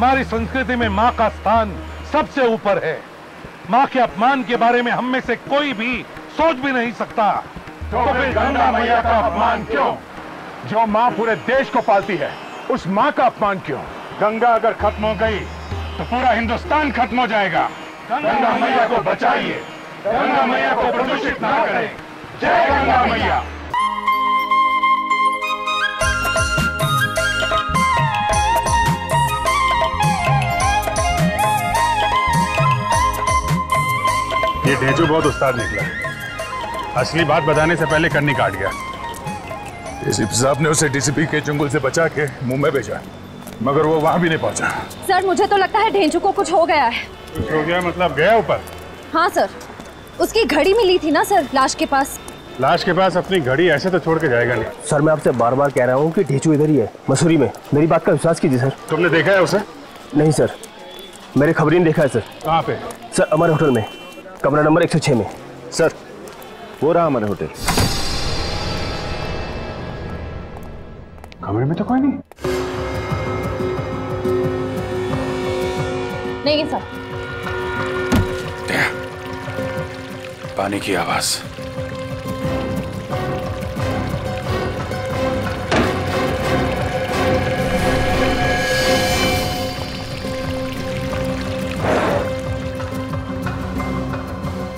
हमारी संस्कृति में माँ का स्थान सबसे ऊपर है। माँ के अपमान के बारे में हम में से कोई भी सोच भी नहीं सकता। तो फिर गंगा मैया का अपमान क्यों? जो माँ पूरे देश को पालती है, उस माँ का अपमान क्यों? गंगा अगर खत्म हो गई तो पूरा हिंदुस्तान खत्म हो जाएगा। गंगा मैया को बचाइए, गंगा मैया को प्रदूषित ना करें। जय गंगा मैया। ये ढेंचू बहुत उस्ताद निकला। असली बात बताने से पहले कन्नी काट गया। एसीपी साहब ने उसे डीसीपी के चंगुल से बचा के मुंबई भेजा, मगर वो वहाँ भी नहीं पहुँचा। सर मुझे तो लगता है ढेंचू को कुछ हो गया है। कुछ हो गया मतलब गया ऊपर? हाँ सर, उसकी घड़ी मिली थी ना सर, लाश के पास। लाश के पास अपनी घड़ी ऐसे तो छोड़ के जाएगा नहीं। सर मैं आपसे बार बार कह रहा हूँ कि ढेंचू इधर ही है, मसूरी में। मेरी बात का विश्वास कीजिए सर। तुमने देखा है उसे? नहीं सर, मेरे खबरी ने देखा है सर। कहाँ पे? सर अमर होटल में, कमरा नंबर 106 में। सर वो रहा अमर होटल। कमरे में तो कोई नहीं। नहीं सर। पानी की आवाज।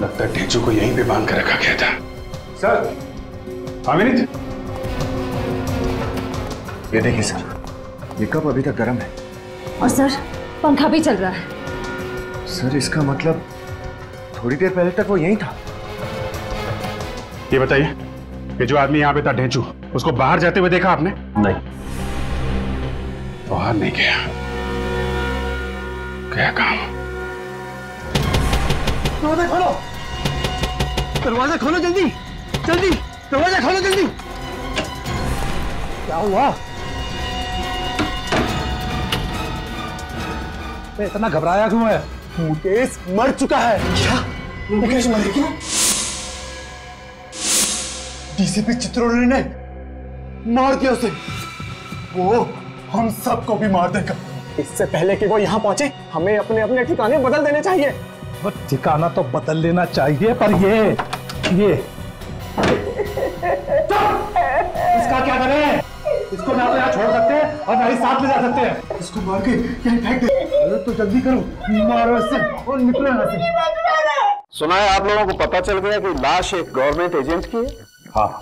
लगता है ढेंचू को यहीं पे बांध कर रखा गया था। सर आमिर ये देखिए सर, ये कप अभी तक गर्म है और सर पंखा भी चल रहा है। सर इसका मतलब थोड़ी देर पहले तक वो यहीं था। ये बताइए कि जो आदमी यहाँ पे था ढेंचू, उसको बाहर जाते हुए देखा आपने? नहीं, बाहर नहीं गया। क्या काम? दरवाजा खोलो, दरवाजा खोलो जल्दी जल्दी, दरवाजा खोलो जल्दी। क्या हुआ? इतना घबराया क्यों है? मुकेश मर चुका है। क्या? मुकेश मर गया? डीसीपी चित्रोले ने मार दिया उसे। वो हम सबको भी मार देगा। इससे पहले कि वो यहाँ पहुंचे, हमें अपने अपने ठिकाने बदल देने चाहिए। वो ठिकाना तो बदल लेना चाहिए, पर ये इसका क्या करें? इसको ना तो यहाँ छोड़ सकते हैं और ना ही साथ ले जा सकते हैं। इसको मार के यहीं फेंक दे। अरे तो जल्दी करो, मारो इससे और निकलो यहाँ से। सुना है आप लोगों को पता चल गया कि लाश एक गवर्नमेंट एजेंट की है? हाँ,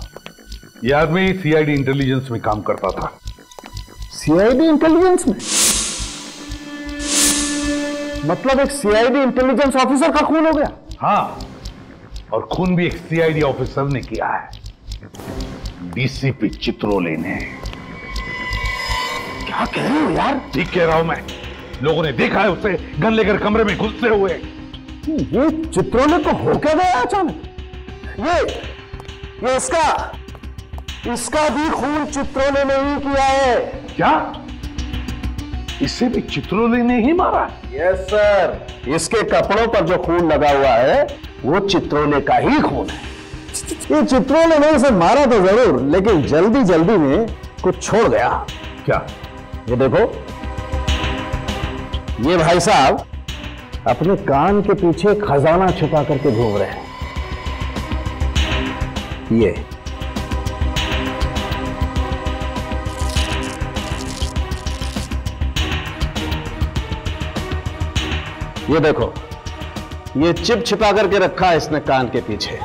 ये आदमी सीआईडी इंटेलिजेंस में काम करता था। सीआईडी इंटेलिजेंस में? मतलब एक सीआईडी इंटेलिजेंस ऑफिसर का खून हो गया? हाँ, और खून भी एक सीआईडी ऑफिसर ने किया है, डीसीपी चित्रोले ने। क्या कह रहे हो यार? ठीक कह रहा हूँ मैं। लोगों ने देखा है उसे गन लेकर कमरे में घुसते हुए। ये चित्रोले को हो क्या गया अचानक? ये इसका भी खून चित्रोले ने ही किया है। क्या? इसे भी चित्रोले ने ही मारा? यस सर, इसके कपड़ों पर जो खून लगा हुआ है वो चित्रोले का ही खून है। ये चित्रोले ने इसे मारा तो जरूर, लेकिन जल्दी जल्दी में कुछ छोड़ गया। क्या? ये देखो, ये भाई साहब अपने कान के पीछे खजाना छुपा करके घूम रहे हैं। ये देखो, ये चिप छिपा करके रखा है इसने कान के पीछे।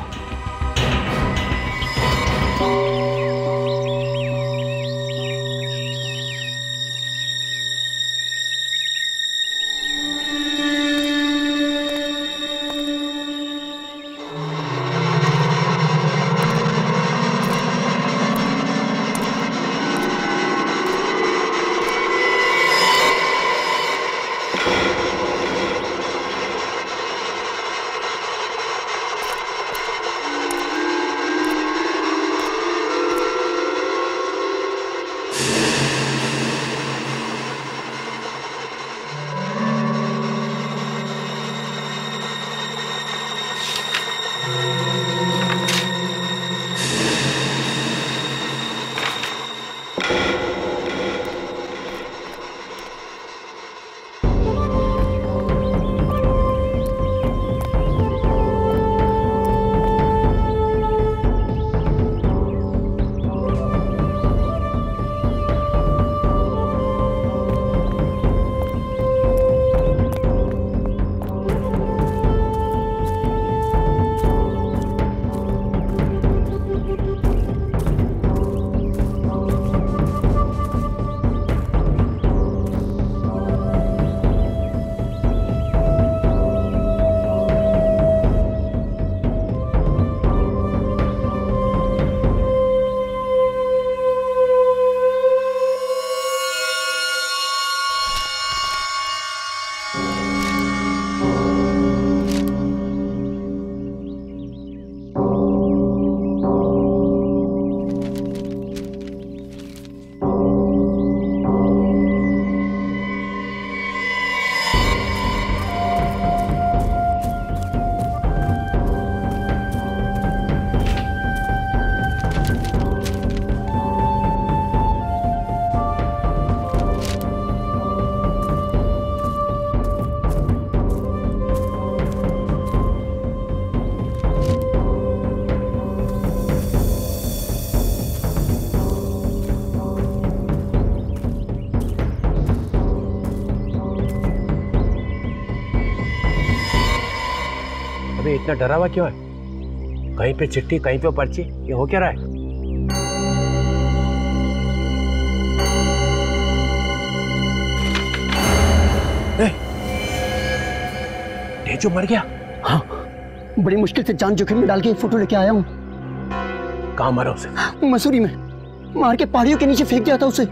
इतना डरा हुआ क्यों है? कहीं पे चिट्ठी, कहीं पे पर्ची, ये हो क्या रहा है? जो मर गया? हाँ, बड़ी मुश्किल से जान जोखिम में डाल के फोटो लेके आया हूँ। कहाँ मारा उसे? मसूरी में मार के पहाड़ियों के नीचे फेंक दिया था उसे,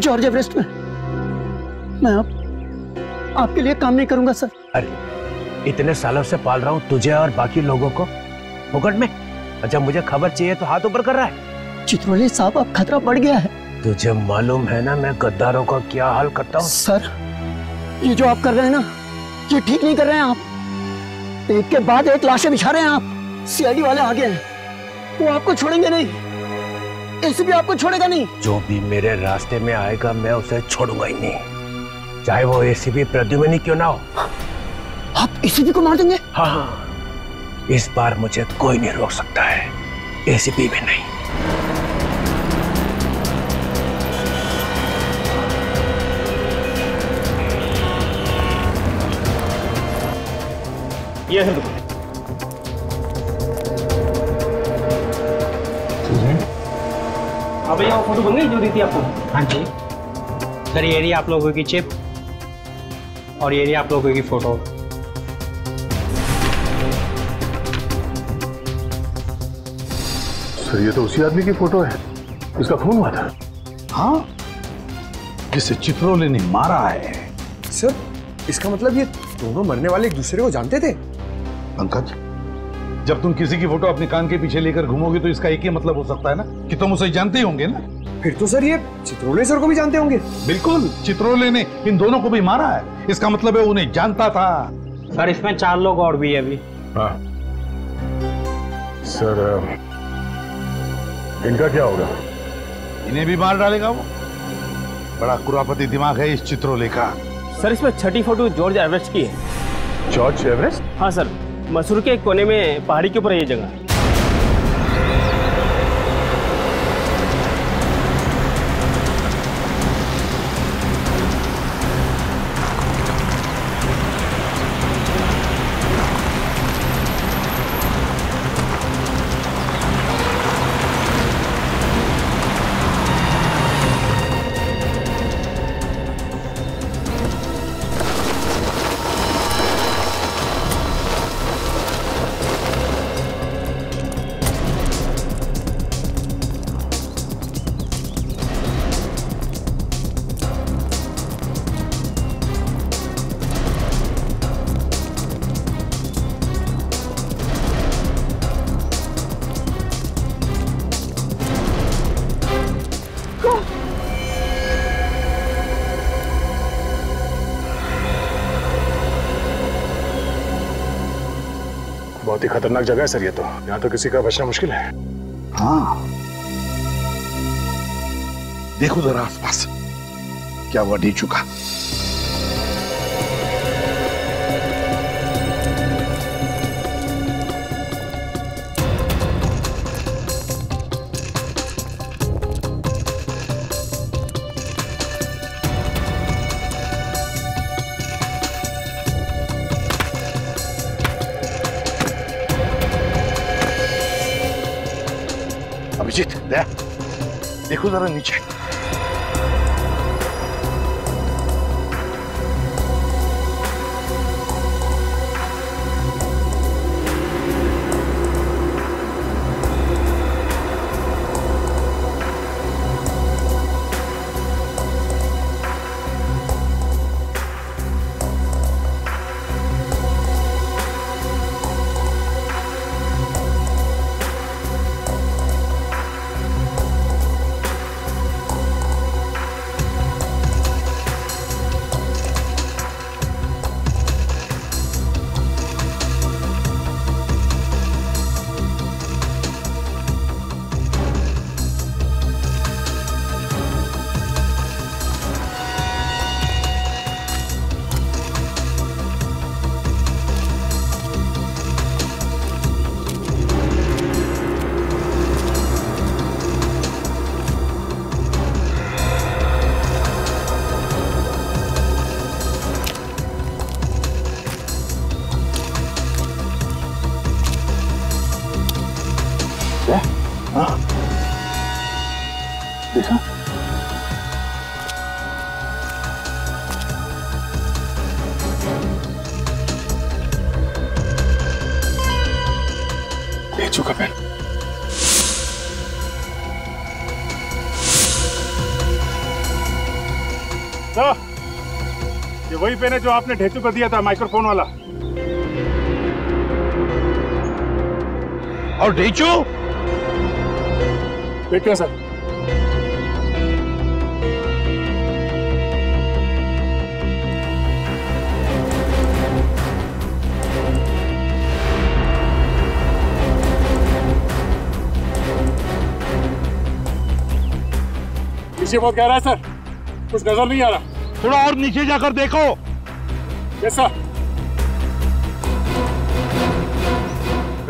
जॉर्ज एवरेस्ट में। मैं अब आपके लिए काम नहीं करूंगा सर। अरे इतने सालों से पाल रहा हूँ तुझे और बाकी लोगों को मुकट में, जब मुझे खबर चाहिए तो हाथ ऊपर कर रहा है। चित्रोले साहब अब खतरा बढ़ गया है। तुझे मालूम है ना मैं गद्दारों का क्या हाल करता हूँ। सर ये जो आप कर रहे हैं ना, ये ठीक नहीं कर रहे हैं आप। एक के बाद एक लाशें बिछा रहे हैं आप। सीआईडी वाले आगे हैं, वो आपको छोड़ेंगे नहीं। एसीबी आपको छोड़ेगा नहीं। जो भी मेरे रास्ते में आएगा मैं उसे छोड़ूंगा ही नहीं, चाहे वो एसीबी प्रद्युमन ही क्यों ना हो। आप एसीबी को मार देंगे? हाँ, इस बार मुझे कोई नहीं रोक सकता है, एसीबी भी नहीं। ये है भैया वो फोटो बन गई जो दी थी आपको? हाँ जी सर, ये रही आप लोगों की चिप और ये रही आप लोगों की फोटो। सर ये तो उसी आदमी की फोटो है इसका खून हुआ था। हाँ, जिसे चित्रोले ने मारा है। सर इसका मतलब ये दोनों मरने वाले एक दूसरे को जानते थे? पंकज, जब तुम किसी की फोटो अपने कान के पीछे लेकर घूमोगे तो इसका एक ही मतलब हो सकता है ना कि तुम उसे जानते होंगे ना। फिर तो सर ये चित्रोले सर को भी जानते होंगे। बिल्कुल, चित्रोले ने इन दोनों को भी मारा है, इसका मतलब है उन्हें जानता था। सर इसमें चार लोग और भी है अभी। हाँ सर, इनका क्या होगा? इन्हें भी मार डालेगा वो। बड़ा कुरापति दिमाग है इस चित्रोले का। सर इसमें छठी फोटो जॉर्ज एवरेस्ट की है। George Everest? हाँ सर, मसूरी के एक कोने में पहाड़ी के ऊपर है ये जगह। बहुत ही खतरनाक जगह है सर ये तो, यहाँ तो किसी का बचना मुश्किल है। हाँ देखो जरा आसपास क्या हुआ ढी चुका। देखो जरा नीचे। देखा? ले चुका पेन। ये वही पेन है जो आपने ढेचू कर दिया था, माइक्रोफोन वाला। और ढेचू देखिए सर, नीचे बहुत गहरा है सर, कुछ नजर नहीं आ रहा, थोड़ा और नीचे जाकर देखो। Yes sir.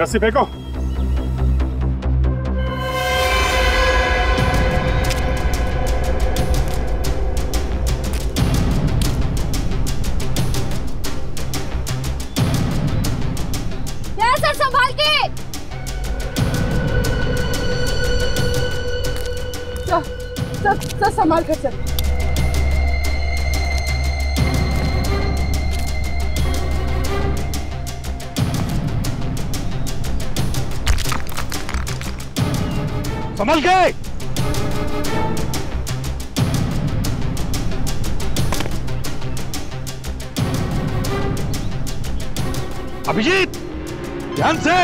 रस्सी फेंको। सर संभाल के। सर संभाल कर सर। संभल के। अभिजीत ध्यान से।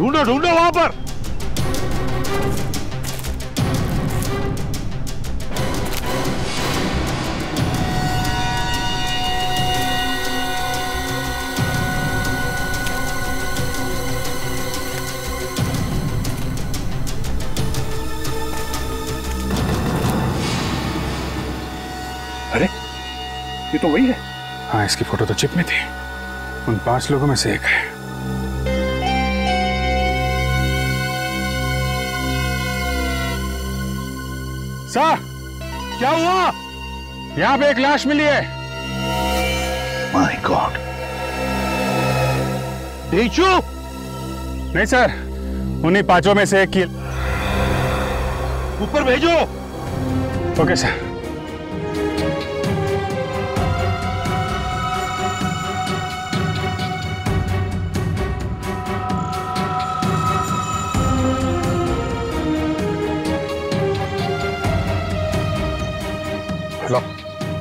ढूंढो ढूंढो वहां पर। अरे ये तो वही है। हाँ, इसकी फोटो तो चिप में थी। उन 5 लोगों में से एक है। सर क्या हुआ? यहाँ पे एक लाश मिली है। My god. ढेचू? नहीं सर, उन्हीं 5 में से एक की। ऊपर भेजो। Okay sir.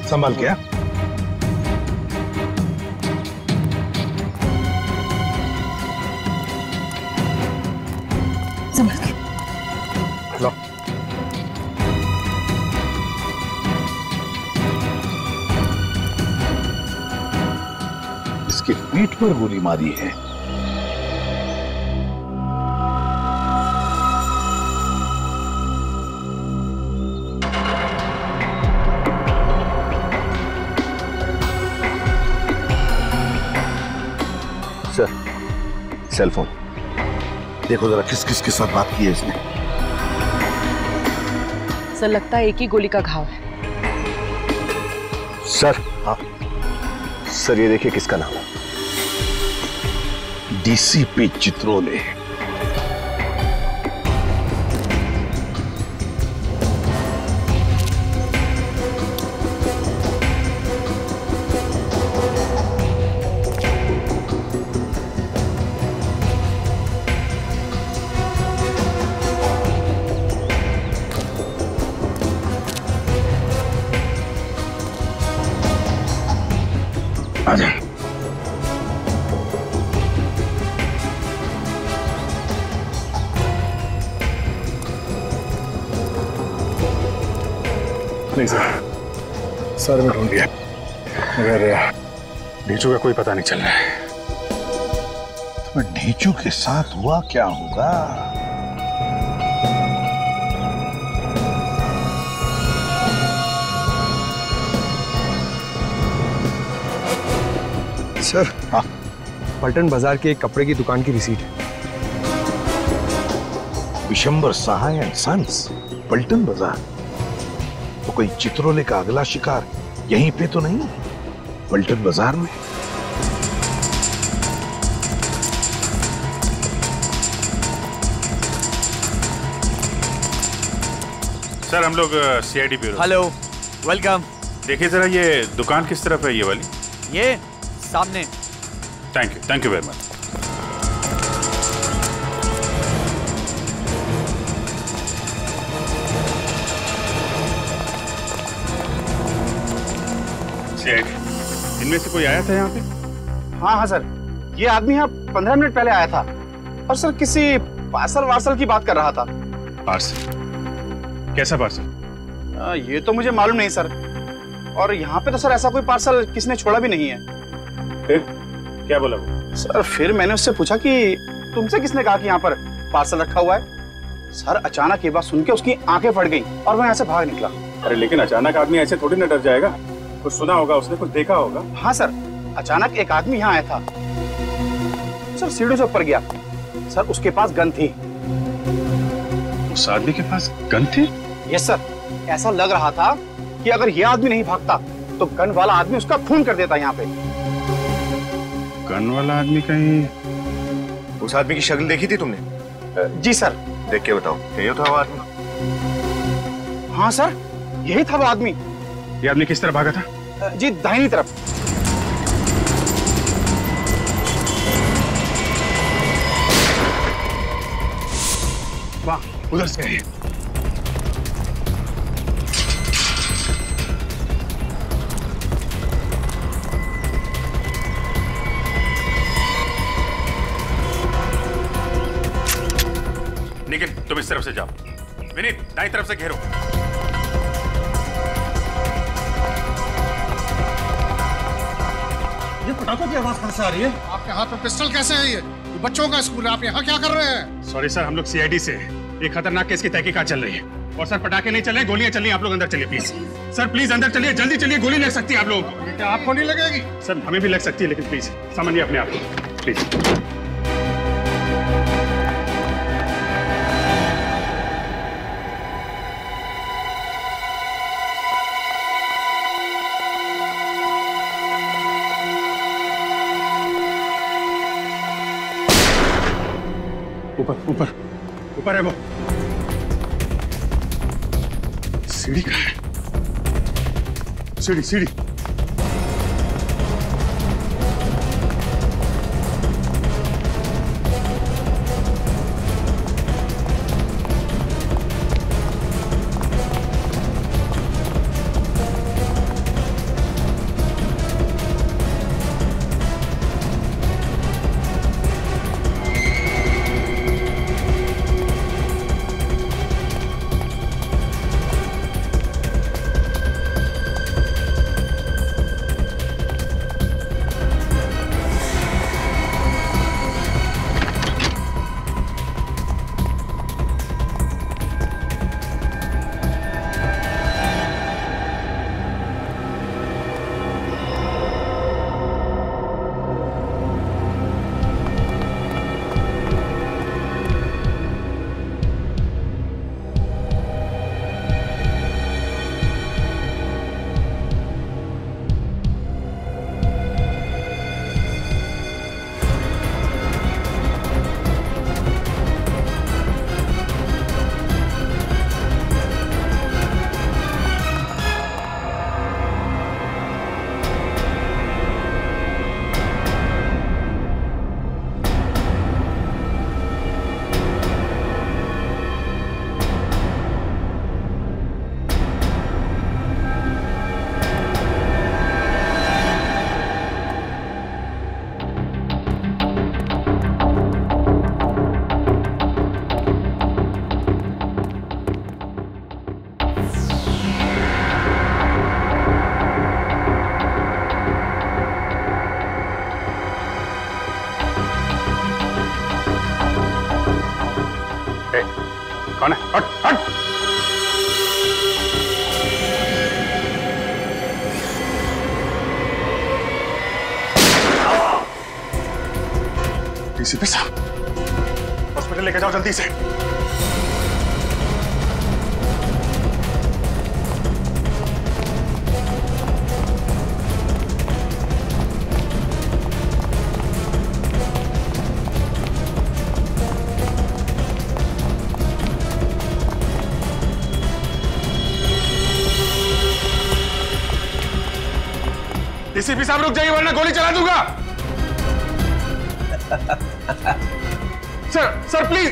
संभाल के। इसके पीठ पर गोली मारी है। सेलफोन देखो जरा, किस किस के साथ बात की है इसने। सर लगता है एक ही गोली का घाव है सर। हाँ सर, ये देखिए किसका नाम है। डीसीपी चित्रोले। नहीं सर, सारे में ढूंढ लिया मगर ढीचू का कोई पता नहीं चल रहा है। पर ढेचू के साथ हुआ क्या होगा? सर, हाँ, पलटन बाजार के एक कपड़े की दुकान की रिसीट है। Vishambar Sahay and sons, Paltan Bazaar. तो कोई चित्रोले का अगला शिकार यहीं पे तो नहीं है? पलटन बाजार में सर हम लोग सीआईडी ब्यूरो। Hello, welcome. देखिए जरा ये दुकान किस तरफ है? ये वाली, ये सामने। Thank you very much. इनमें से कोई आया था यहाँ पे? हाँ हाँ सर, ये आदमी यहाँ 15 मिनट पहले आया था और सर किसी पार्सल की बात कर रहा था। पार्सल? कैसा पार्सल? ये तो मुझे मालूम नहीं सर, और यहाँ पे तो सर ऐसा कोई पार्सल किसने छोड़ा भी नहीं है। फिर क्या बोला वो? सर फिर मैंने उससे पूछा कि तुमसे किसने कहा कि यहाँ पर पार्सल रखा हुआ है। सर अचानक ये बात सुन के उसकी आंखें फट गई और वो यहाँ से भाग निकला। अरे लेकिन अचानक आदमी ऐसे थोड़ी ना डर जाएगा, कुछ सुना होगा उसने, कुछ देखा होगा। हाँ सर, अचानक एक आदमी यहाँ आया था सर, सीढ़ियों से ऊपर गया सर, उसके पास गन थी। उस आदमी के पास गन थी? यस सर, ऐसा लग रहा था कि अगर ये आदमी नहीं भागता तो गन वाला आदमी उसका खून कर देता। यहाँ पे गन वाला आदमी? कहीं उस आदमी की शक्ल देखी थी तुमने? जी सर। देख के बताओ, यही था वो आदमी? हाँ सर, यही था वो आदमी। ये आदमी किस तरफ भागा था? जी दाहिनी तरफ। वाह, उधर से है। निखिल तुम इस तरफ से जाओ, विनीत दाईं तरफ से घेरो। पटाखों की आवाज कहां से आ रही है? आपके हाथ में पिस्टल कैसे है? ये बच्चों का स्कूल है, आप यहाँ क्या कर रहे हैं? सॉरी सर, हम लोग सीआईडी से एक खतरनाक केस की तहकीकात चल रही है। और सर पटाखे नहीं चले, गोलियां चली। आप लोग अंदर चलिए प्लीज। सर प्लीज अंदर चलिए, जल्दी चलिए, गोली लग सकती है आप लोगों को। क्या आपको नहीं लगेगी? सर हमें भी लग सकती है, लेकिन प्लीज समझिए अपने आप को प्लीज। ऊपर ऊपर है वो। सीढ़ी कहाँ है? सीढ़ी सीढ़ी। कौन है? हट हट। डीसीपी साहब, हॉस्पिटल लेके जाओ जल्दी से। डीसीपी साहब रुक जाइए वरना गोली चला दूंगा। Sir sir please.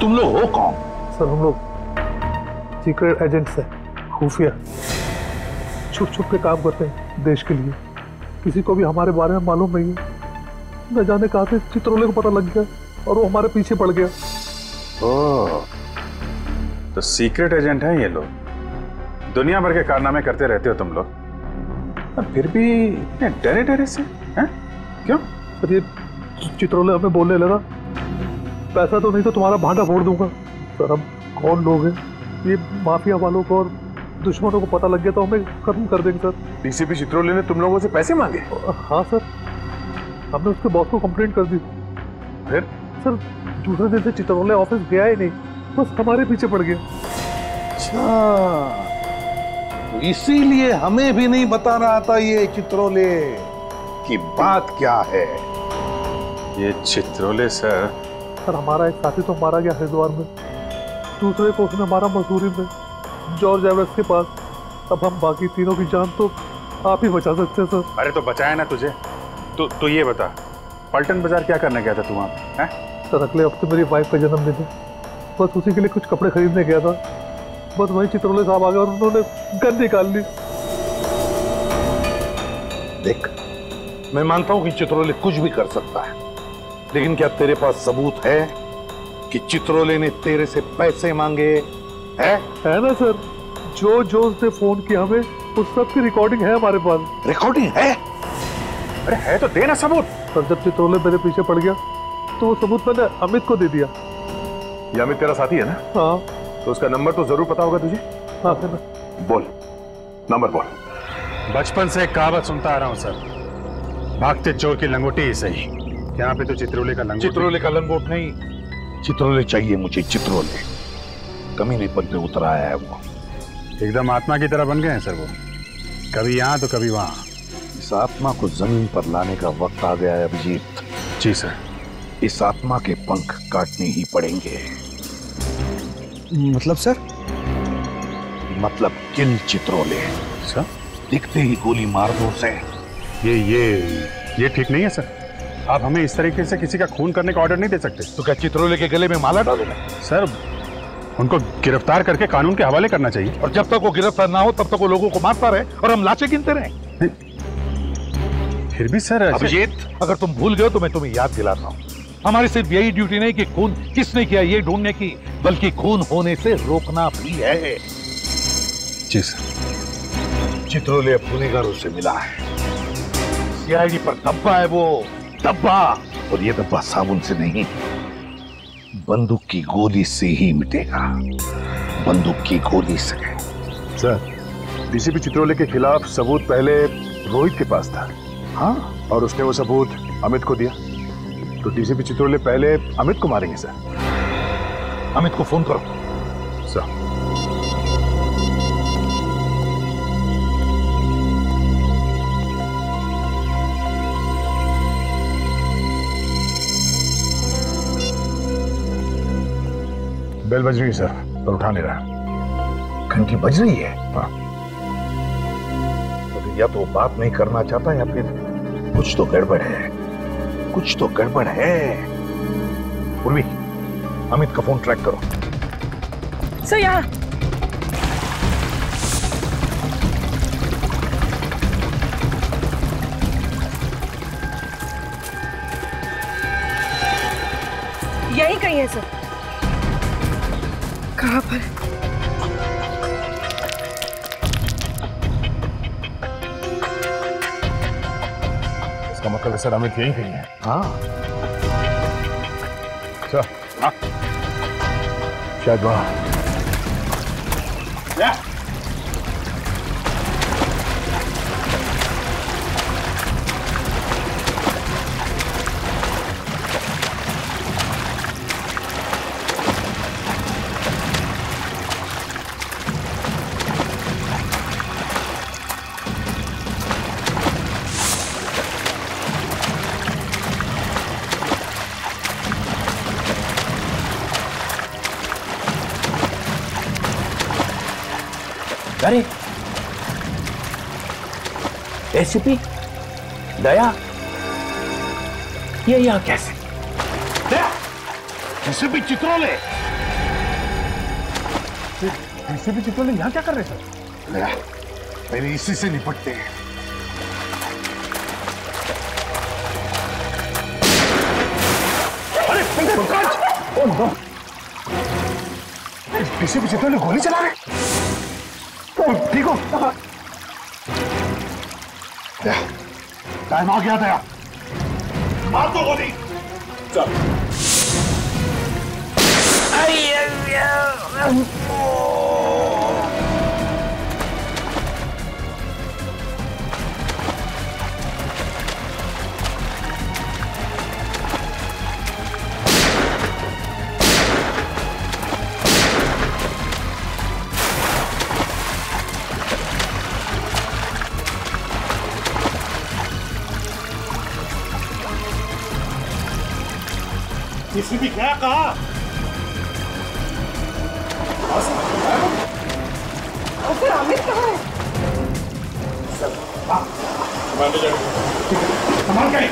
तुम लोग हो कौन? सर हम लोग सीक्रेट एजेंट्स हैं, खुफिया, छुप छुप के काम करते हैं देश के लिए। किसी को भी हमारे बारे में मालूम नहीं है। न जाने कहाँ से चित्रोले को पता लग गया और वो हमारे पीछे पड़ गया। ओह, तो सीक्रेट एजेंट हैं ये लोग। दुनिया भर के कारनामे करते रहते हो तुम लोग, फिर भी इतने डरे डरे से हैं? क्यों? पर ये चित्रोले हमें बोलने लगा, पैसा तो नहीं तो तुम्हारा भांडा फोड़ दूंगा। सर हम कौन लोग हैं? ये माफिया वालों को और दुश्मनों को पता लग गया तो हमें खत्म कर देंगे। सर डीसीपी चित्रोले ने तुम लोगों से पैसे मांगे? हाँ सर, हमने उसके बॉस को कंप्लेंट कर दी। फिर सर दूसरे दिन से चित्रोले ऑफिस गया ही नहीं, बस हमारे पीछे पड़ गया। अच्छा, इसीलिए हमें भी नहीं बता रहा था ये चित्रोले की बात क्या है। ये चित्रोले सर हमारा एक साथी तो मारा गया हरिद्वार में, दूसरे को उसने मारा मसूरी में, जॉर्ज एवरेस्ट के पास। अब हम बाकी तीनों की जान तो आप ही बचा सकते हैं सर। अरे तो बचाया ना तुझे। तो ये बता, पल्टन बाजार क्या करने गया था तू वहाँ? सर अगले हफ्ते मेरी वाइफ का जन्मदिन है, बस उसी के लिए कुछ कपड़े खरीदने गया था। बस वही चित्रोले साहब आ गए और उन्होंने गन निकाल ली। देख, मैं मानता हूं कि चित्रोले कुछ भी कर सकता है, लेकिन क्या तेरे पास सबूत है कि चित्रोले ने तेरे से पैसे मांगे है ना सर? जो उसने फोन किया हमें उस सब की रिकॉर्डिंग है हमारे पास। रिकॉर्डिंग है? अरे है तो देना सबूत। सर जब चित्रोले मेरे पीछे पड़ गया तो वो सबूत मैंने अमित को दे दिया। ये अमित तेरा साथी है ना? हाँ। तो उसका नंबर तो जरूर पता होगा तुझे। हाँ सर। बोल नंबर बोल। बचपन से एक कहावत सुनता आ रहा हूँ सर, भागते चोर की लंगोटी ही सही। यहाँ पे तो चित्रोले का लंगोट। चित्रोले का लंगोट नहीं, चित्रोले चाहिए मुझे। चित्रोले कमीने पद पे उतर आया है वो, एकदम आत्मा की तरह बन गए हैं सर वो, कभी यहाँ तो कभी वहाँ। इस आत्मा को जमीन पर लाने का वक्त आ गया है अभिजीत। जी सर। इस आत्मा के पंख काटने ही पड़ेंगे। मतलब सर? मतलब किल चित्रोले सर। दिखते ही गोली मार दो उसे। ये ठीक नहीं है सर। आप हमें इस तरीके से किसी का खून करने का ऑर्डर नहीं दे सकते। तो क्या चित्रोले के गले में माला डालो? सर उनको गिरफ्तार करके कानून के हवाले करना चाहिए, और जब तक वो गिरफ्तार ना हो तब तक वो लोगों को मारता रहे और हम लाशें गिनते रहे। फिर भी सर अभिजीत, अगर तुम भूल गए तो मैं तुम्हें याद दिलाता हूँ। हमारी सिर्फ यही ड्यूटी नहीं कि खून किसने किया ये ढूंढने की, बल्कि खून होने से रोकना भी है। जी सर। चित्रोले गुनेगारों से मिला है, सीआईडी पर धब्बा है वो, धब्बा। और ये धब्बा साबुन से नहीं, बंदूक की गोली से ही मिटेगा, बंदूक की गोली से। सर डीसीपी चित्रोले के खिलाफ सबूत पहले रोहित के पास था। हाँ, और उसने वो सबूत अमित को दिया, तो डीसीपी चित्रोले पहले अमित को मारेंगे सर। अमित को फोन करो सर। बेल बज रही है सर, पर उठा नहीं रहा। घंटी बज रही है। हाँ। तो या तो बात नहीं करना चाहता या फिर कुछ तो गड़बड़ है, कुछ तो गड़बड़ है। उर्वी, अमित का फोन ट्रैक करो। सर यहाँ। यही कहीं है सर। कहाँ पर? इसका मतलब सर अमित यही कहीं है। हाँ सर। हाँ? शायद वहाँ। क्या? अरे एसीपी दया ये यहाँ कैसे? दया एसीपी चित्रोले यहाँ क्या कर रहे सर? दया मेरे इसी से निपटते हैं। अरे ओ नो एसीपी चित्रोले गोली चला रहे। ठीक हो दया, टाइम आ गया दया, मार दो गोली। चल किसी भी क्या कहा? आमिर कहाँ है? सर, मैं भी जाऊँ। संभाल करें।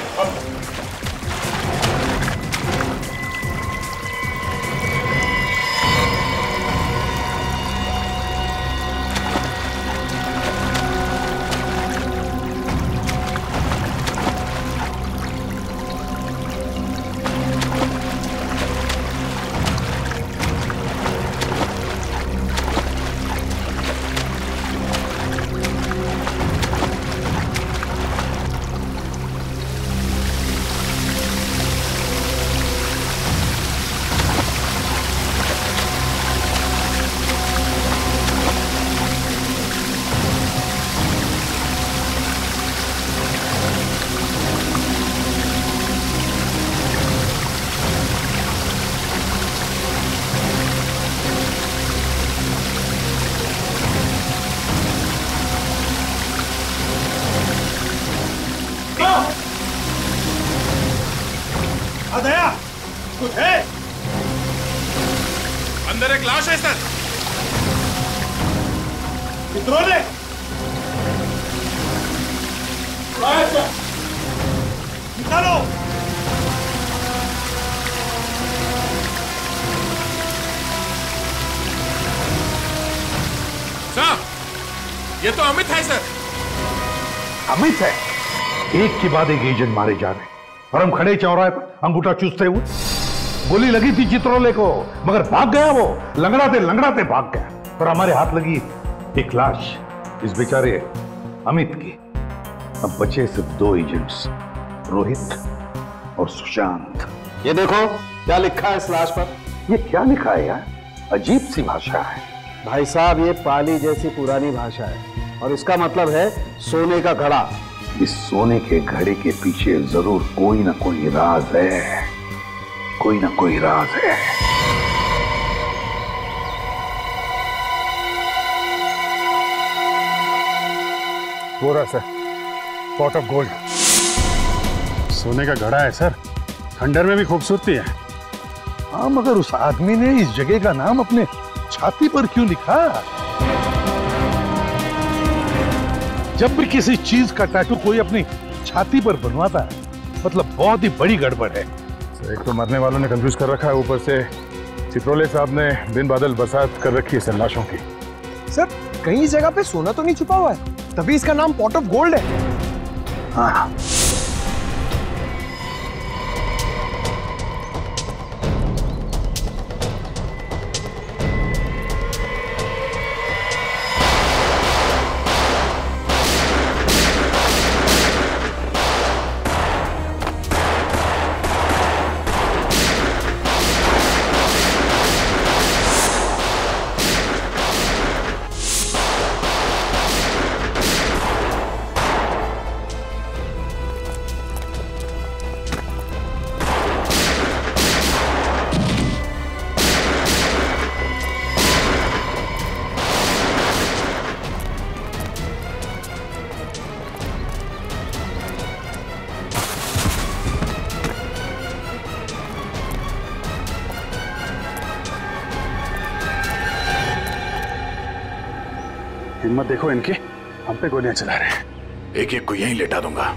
अमित है, एक के बाद एक एजेंट मारे जा रहे और हम खड़े चौराहे पर अंगूठा चूसते हुए। गोली लगी थी चित्रोले को मगर भाग गया, वो लंगड़ाते भाग गया और हमारे हाथ लगी एक लाश इस बेचारे अमित की। अब बचे सिर्फ दो एजेंट्स, रोहित और सुशांत। ये देखो क्या लिखा है इस लाश पर। ये क्या लिखा है यार, अजीब सी भाषा है। भाई साहब ये पाली जैसी पुरानी भाषा है और इसका मतलब है सोने का घड़ा। इस सोने के घड़े के पीछे जरूर कोई ना कोई राज है, कोई ना कोई राज है। Bora sir, pot of gold सोने का घड़ा है सर, खंडर में भी खूबसूरती है। हाँ मगर उस आदमी ने इस जगह का नाम अपने छाती पर क्यों लिखा? जब भी किसी चीज का टैटू कोई अपनी छाती पर बनवाता है मतलब बहुत ही बड़ी गड़बड़ है। एक तो मरने वालों ने कंफ्यूज कर रखा है, ऊपर से चित्रोले साहब ने बिन बादल बरसात कर रखी है सर लाशों की। सर कहीं जगह पे सोना तो नहीं छुपा हुआ है, तभी इसका नाम पॉट ऑफ गोल्ड है। हाँ। हिम्मत देखो इनकी, हम पे गोलियां चला रहे हैं। एक एक को यहीं लेटा दूंगा।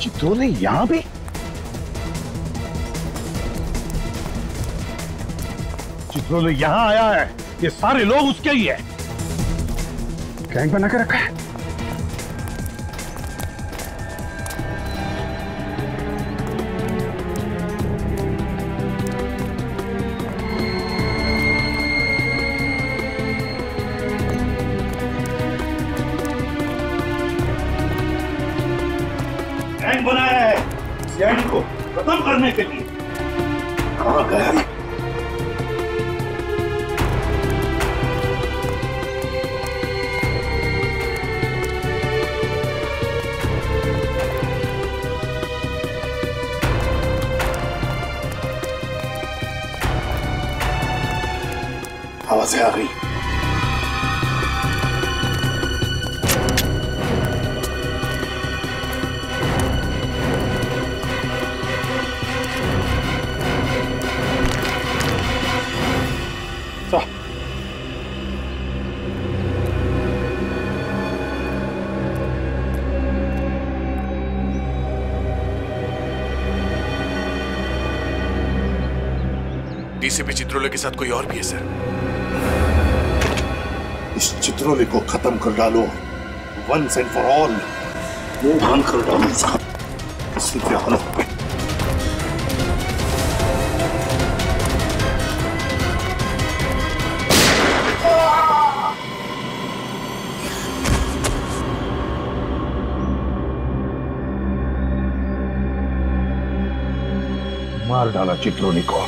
चित्रोले यहाँ पे? चित्रोले यहाँ आया है, ये सारे लोग उसके ही है। गैंग बना के रखा है। आवाज़ें आ गई। डीसीपी चित्रोले के साथ कोई और भी है सर। इस चित्रोले को खत्म कर डालो, वंस एंड फॉर ऑल। वो बंद कर डालो उसका। इसलिए हलो मार डाला चित्रोले को।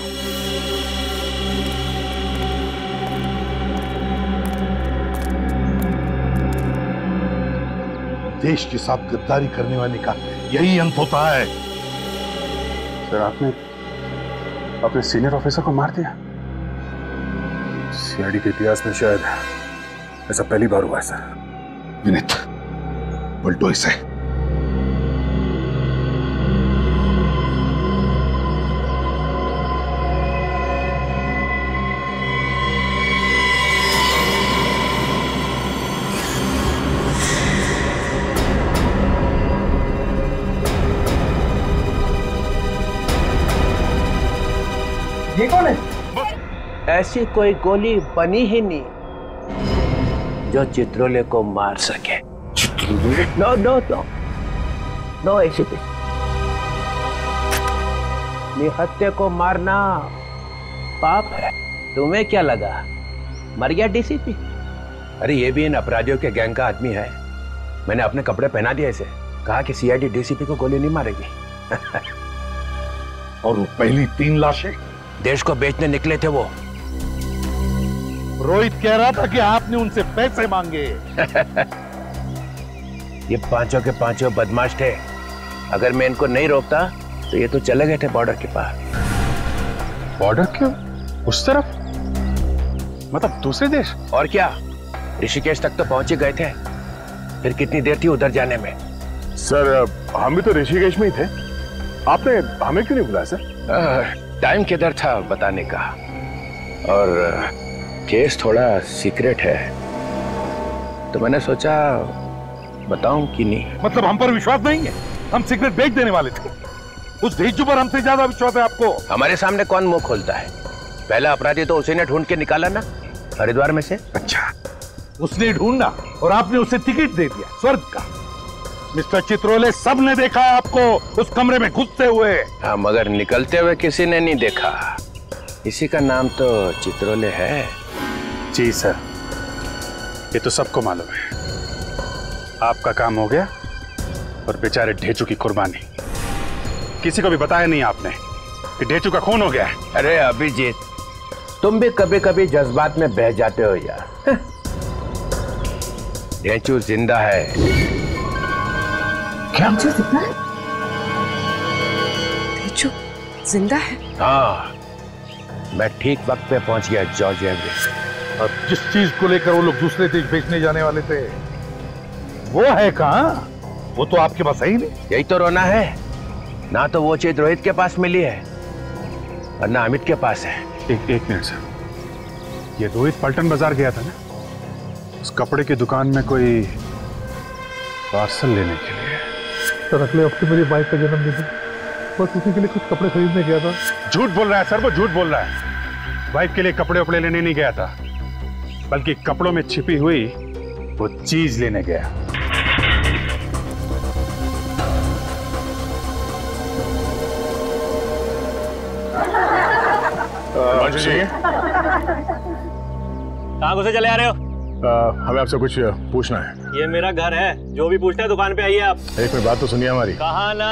देश के साथ गद्दारी करने वाले का यही अंत होता है। सर, आपने अपने सीनियर ऑफिसर को मार दिया। सीआईडी के इतिहास में शायद ऐसा पहली बार हुआ है सर। विनीत, पलटो इसे। ऐसी कोई गोली बनी ही नहीं जो चित्रोले को मार सके। Chitrole? No no no no ACP, निहत्थे को मारना पाप है। तुम्हें क्या लगा मर गया डीसीपी? अरे ये भी इन अपराधियों के गैंग का आदमी है। मैंने अपने कपड़े पहना दिए इसे, कहा कि सीआईडी डीसीपी को गोली नहीं मारेगी। और वो पहली 3 लाशें देश को बेचने निकले थे। वो रोहित कह रहा था कि आपने उनसे पैसे मांगे। ये पांचों के पांचों बदमाश थे। अगर मैं इनको नहीं रोकता तो ये तो चले गए थे बॉर्डर के पास। बॉर्डर क्यों? उस तरफ मतलब दूसरे देश? और क्या, ऋषिकेश तक तो पहुंच ही गए थे, फिर कितनी देर थी उधर जाने में? सर, हम भी तो ऋषिकेश में ही थे। आपने हमें क्यों नहीं बुलाया सर? टाइम किधर था बताने का, और केस थोड़ा सीक्रेट है। तो मैंने सोचा बताऊं कि नहीं। मतलब हम पर विश्वास नहीं है? हम सिगरेट बेच देने वाले थे। उस धेजू पर हमसे ज्यादा विश्वास है आपको। हमारे सामने कौन मुंह खोलता है? पहला अपराधी तो उसी ने ढूंढ के निकाला ना हरिद्वार में से। अच्छा, उसने ढूंढा और आपने उसे टिकट दे दिया स्वर्ग का। मिस्टर चित्रोले, सब ने देखा है आपको उस कमरे में घुसते हुए। हाँ, मगर निकलते हुए किसी ने नहीं देखा। इसी का नाम तो चित्रोले है। जी सर, ये तो सबको मालूम है। आपका काम हो गया और बेचारे ढेचू की कुर्बानी। किसी को भी बताया नहीं आपने कि ढेचू का खून हो गया है। अरे अभिजीत, तुम भी कभी कभी जज्बात में बह जाते हो यार। ढेचू जिंदा है। क्या? तेजू जिंदा है? हाँ, मैं ठीक वक्त पे पहुंच गया जॉर्ज एवरेस्ट। और जिस चीज को लेकर वो लोग दूसरे देश बेचने जाने वाले थे वो है कहाँ? वो तो आपके पास है ही नहीं। यही तो रोना है ना, तो वो चीज रोहित के पास मिली है और ना अमित के पास है। एक मिनट सर, ये रोहित पल्टन बाजार गया था ना उस कपड़े की दुकान में कोई पार्सल लेने के लिए। सर, अगले हफ्ते मेरी वाइफ का जन्मदिन है, बस उसी के लिए कुछ कपड़े खरीदने गया था। झूठ बोल रहा है सर, वो झूठ बोल रहा है। वाइफ के लिए कपड़े उपड़े लेने नहीं गया था, बल्कि कपड़ों में छिपी हुई वो चीज लेने गया। कहाँ घुसे चले आ रहे हो? हमें आपसे कुछ पूछना है। ये मेरा घर है, जो भी पूछना है दुकान पे आइए आप। एक मिनट, बात तो सुनिए हमारी। कहा ना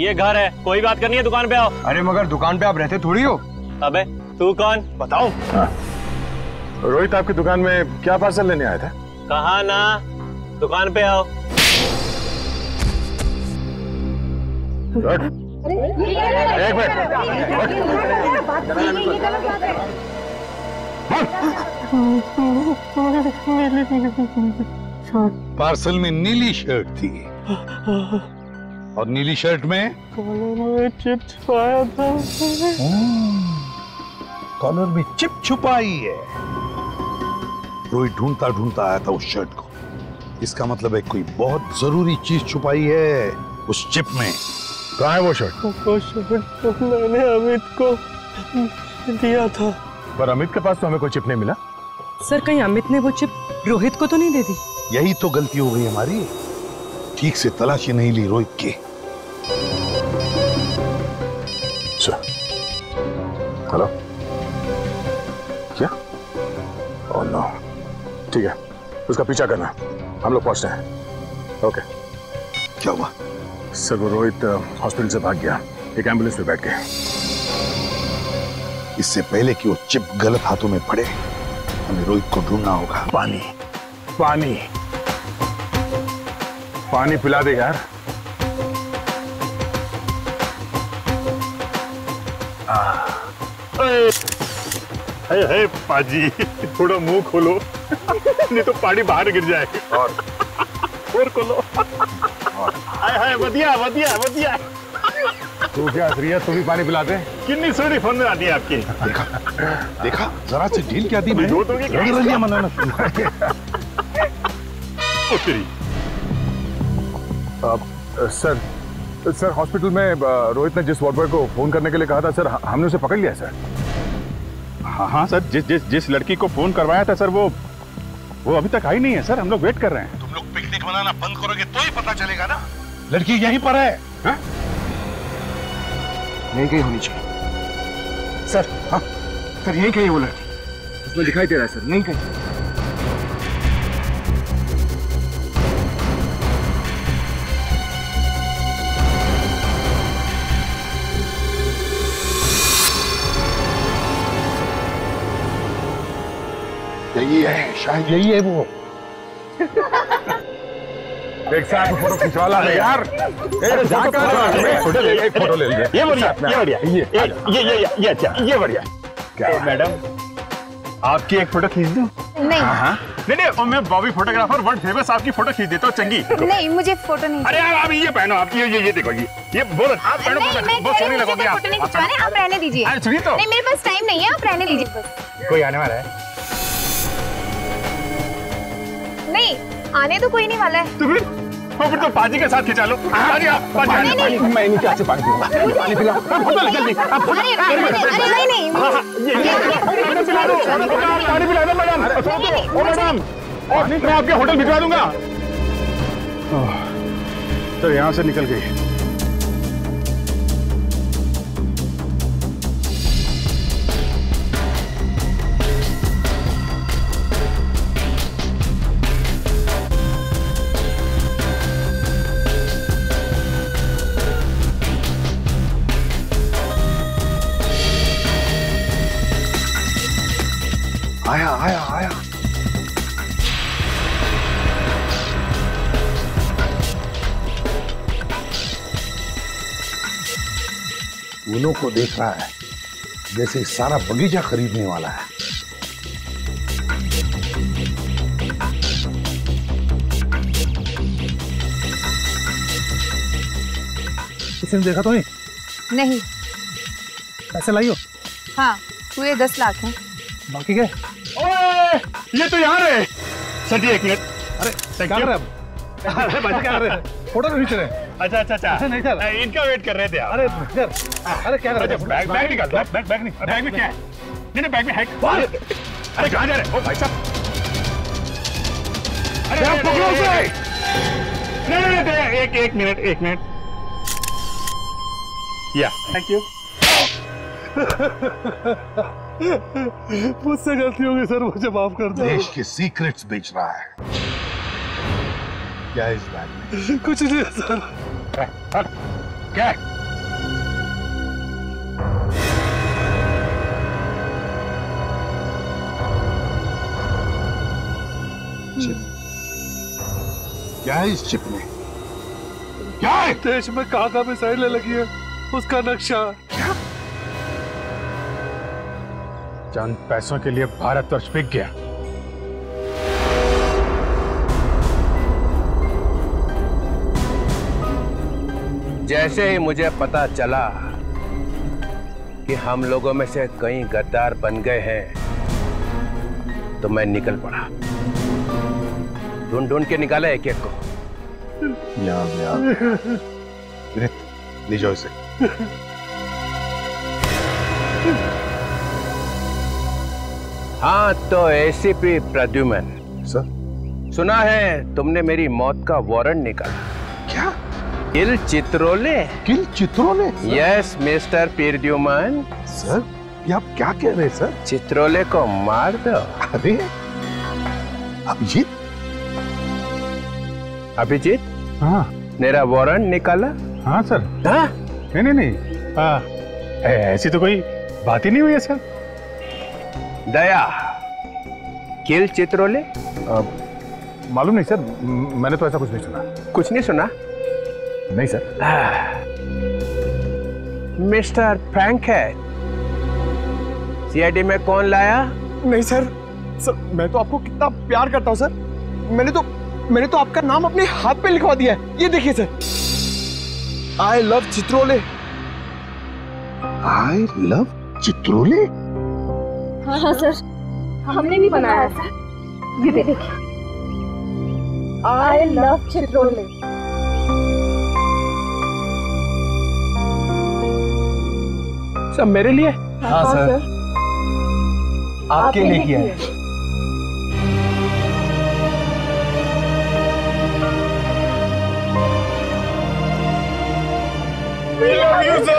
ये घर है, कोई बात करनी है दुकान पे आओ। अरे मगर दुकान पे आप रहते थोड़ी हो। अबे तू कौन? बताओ। रोहित आपकी दुकान में क्या पार्सल लेने आया था? कहा ना दुकान पे आओ। एक मिनट, पार्सल में नीली शर्ट थी और नीली शर्ट में चिप छुपाया था। कॉलर में चिप छुपाई है। रोहित ढूंढता ढूंढता आया था उस शर्ट को। इसका मतलब है कोई बहुत जरूरी चीज छुपाई है उस चिप में। कहाँ है वो शर्ट? वो शर्ट तो मैंने अमित को दिया था। पर अमित के पास तो हमें कोई चिप नहीं मिला। सर, कहीं अमित ने वो चिप रोहित को तो नहीं दे दी? यही तो गलती हो गई हमारी, ठीक से तलाशी नहीं ली रोहित की। सर, हेलो, क्या? ओह नो, ठीक है, उसका पीछा करना, हम लोग पहुंचते हैं। ओके, क्या हुआ? सर, वो रोहित हॉस्पिटल से भाग गया, एक एम्बुलेंस में बैठ गए। इससे पहले कि वो चिप गलत हाथों में पड़े, रोहित को ढूंढना होगा। पानी पानी पानी पिला दे यार। हे पाजी, थोड़ा मुंह खोलो नहीं तो पानी बाहर गिर जाएगा। और खोलो। हाय बढ़िया बढ़िया बढ़िया। तो क्या रिया, तुम भी पानी पिलाते? कितनी सोनी फोन में आती है आपकी। देखा देखा, जरा से ढील क्या दी। मैं रंग मनाना। सर सर, हॉस्पिटल में रोहित ने जिस वार्ड बॉय को फोन करने के लिए कहा था सर, हमने उसे पकड़ लिया सर। हाँ हाँ सर, जिस लड़की को फोन करवाया था सर, वो अभी तक आई नहीं है सर। हम लोग वेट कर रहे हैं। तुम लोग पिकनिक मनाना बंद करोगे तो ही पता चलेगा ना। लड़की यहीं पर है, नहीं कहीं होनी चाहिए सर। हाँ सर, यही कहीं बोला, उसमें दिखाई दे रहा है सर, यही कहीं। यही है, शायद यही है वो। एक साथ फोटो खिंचवा ला रहे यार। एक फोटो ले लीजिए। ये बढ़िया, ये बढ़िया, ये अच्छा, ये बढ़िया। क्या मैडम, आपकी एक फोटो खींच दूं? नहीं। हाँ नहीं, मैं बॉबी फोटोग्राफर वर्ल्ड फेमस, आपकी फोटो खींच देता हूँ। चंगी नहीं, मुझे फोटो नहीं। अरे यार, आप ये पहनो, आप ये देखो, ये बोलो आप पहनो। बहुत सोनी लगोगे आप। आप रहने दीजिए। अरे सुनिए तो, नहीं मेरे पास टाइम नहीं है, आप रहने दीजिए। कोई आने वाला है? नहीं, आने तो कोई नहीं वाला है। तो फिर तो पाजी के साथ खिंचा लो। मैं इनके हाथ से पानी पीऊंगा। पानी पिला। पानी पिला दो मैडम। ओ मैडम, मैं आपके होटल भिजवा दूंगा। तो यहाँ से निकल गई। आया फूलों को देख रहा है जैसे सारा बगीचा खरीदने वाला है। किसी ने देखा तो नहीं? पैसे लाई हो? हाँ, पूरे 10 लाख हैं। बाकी क्या? ओए, ये तो यहाँ है। सटी एक मिनट। अरे क्या कर रहे हैं? अरे बच क्या कर रहे हैं? फोटो में खींच रहे हैं। अच्छा अच्छा अच्छा, नहीं सर, इनका वेट कर रहे थे आप। अरे अरे क्या कर रहे हैं? बैग निकाल, बैग नहीं, बैग में क्या है? नहीं बैग में है। अरे कहाँ जा रहे हो भाई साहब? अरे पकड़ो उसे। नहीं, एक मिनट। Yeah thank you. मुझसे गलती होगी सर, मुझे माफ कर दो। देश के सीक्रेट्स बेच रहा है क्या इस बैग में? कुछ नहीं सर। क्या? चिप। क्या है इस चिप में? क्या है? देश में कागा मिसाइलें लगी है, उसका नक्शा। चंद पैसों के लिए भारतवर्ष बिक गया। जैसे ही मुझे पता चला कि हम लोगों में से कई गद्दार बन गए हैं तो मैं निकल पड़ा। ढूंढ के निकाला एक को। लीजो इसे। हाँ, तो एसीपी प्रद्युमन सर, सुना है तुमने मेरी मौत का वारंट निकाला। क्या? Kill Chitrole. Kill Chitrole? Yes mister Pradyuman sir, ये आप क्या कह रहे हैं सर? चित्रोले को मार दो। अभिजीत? हाँ, मेरा वारंट निकाला। हाँ सर। हाँ? नहीं, ऐसी तो कोई बात ही नहीं हुई है सर। दया किल चित्रोले? मालूम नहीं सर, मैंने तो ऐसा कुछ नहीं सुना। कुछ नहीं सुना? नहीं सर। मिस्टर फ्रैंक है सीआईडी में? कौन लाया? नहीं सर। सर मैं तो आपको कितना प्यार करता हूँ सर, मैंने तो आपका नाम अपने हाथ पे लिखवा दिया है। ये देखिए sir, I love Chitrole. I love Chitrole? हाँ सर, हमने भी बनाया सर। ये देखिए, आई लव चित्रोले। सब मेरे लिए? हाँ सर, आपके लिए किया है। We love you sir.